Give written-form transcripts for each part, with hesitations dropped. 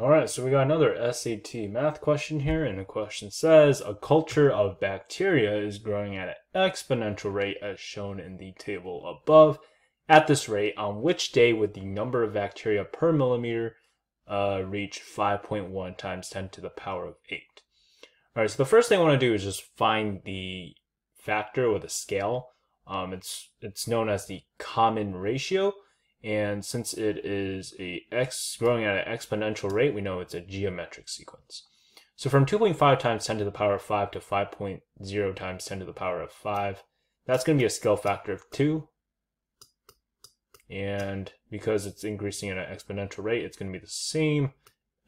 Alright, so we got another SAT math question here, and the question says, a culture of bacteria is growing at an exponential rate as shown in the table above. At this rate, on which day would the number of bacteria per millimeter reach 5.1 times 10 to the power of 8? Alright, so the first thing I want to do is just find the factor or the scale. It's known as the common ratio. And since it is growing at an exponential rate, we know it's a geometric sequence. So from 2.5 times 10 to the power of 5 to 5.0 times 10 to the power of 5, that's going to be a scale factor of 2. And because it's increasing at an exponential rate, it's going to be the same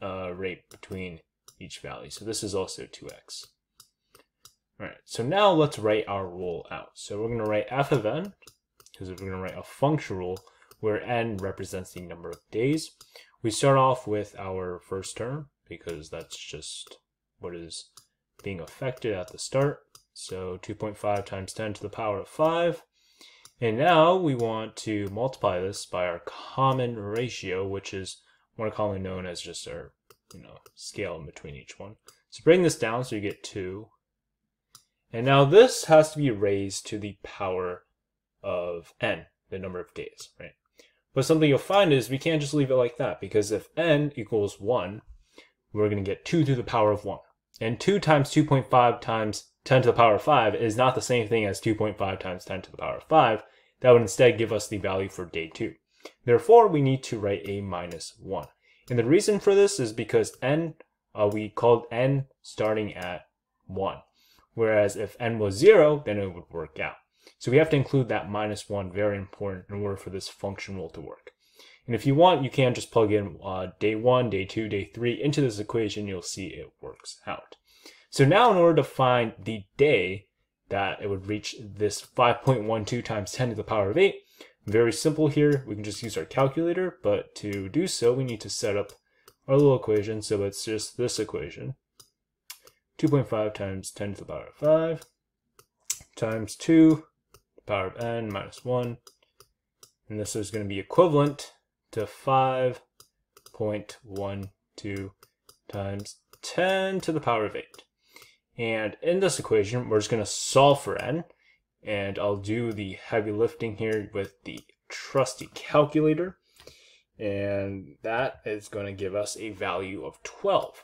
rate between each value. So this is also 2x. All right, so now let's write our rule out. So we're going to write f of n, because we're going to write a function rule, where n represents the number of days. We start off with our first term because that's just what is being affected at the start. So 2.5 times 10 to the power of 5. And now we want to multiply this by our common ratio, which is more commonly known as just our scale in between each one. So bring this down so you get 2. And now this has to be raised to the power of n, the number of days, right? But something you'll find is we can't just leave it like that, because if n equals 1, we're going to get 2 to the power of 1. And 2 times 2.5 times 10 to the power of 5 is not the same thing as 2.5 times 10 to the power of 5. That would instead give us the value for day 2. Therefore, we need to write a minus 1. And the reason for this is because n, we called n starting at 1. Whereas if n was 0, then it would work out. So we have to include that minus 1, very important, in order for this function rule to work. And if you want, you can just plug in day 1, day 2, day 3 into this equation. You'll see it works out. So now in order to find the day that it would reach this 5.12 times 10 to the power of 8, very simple here. We can just use our calculator, but to do so, we need to set up our little equation. So it's just this equation, 2.5 times 10 to the power of 5 times 2. Power of n minus 1, and this is going to be equivalent to 5.12 times 10 to the power of 8. And in this equation, we're just going to solve for n, and I'll do the heavy lifting here with the trusty calculator, and that is going to give us a value of 12.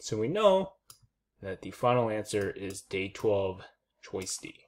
So we know that the final answer is day 12, choice D.